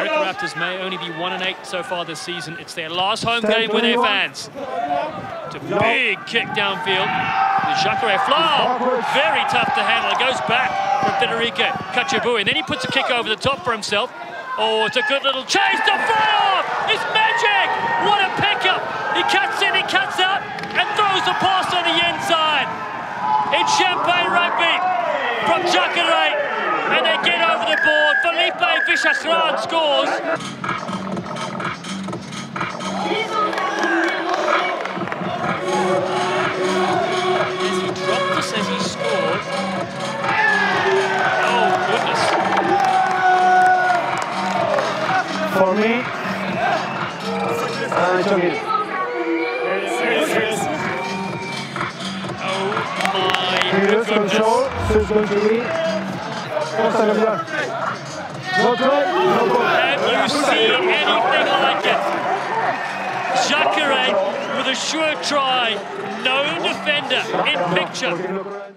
American Raptors may only be 1-8 so far this season. It's their last home game with their fans. It's a big kick downfield. The Yacaré fly, very tough to handle. It goes back from Federico Kachibui, and then he puts a kick over the top for himself. Oh, it's a good little chase. The foul! It's magic! What a pickup! He cuts in, he cuts out, and throws the pass on the inside. It's champagne rugby from Yacaré, and they get over the board. Felipe Villagran scores. For me, I took it. Previous control, first one to me. Have you seen anything like it? Yacaré with a sure try, no defender in picture.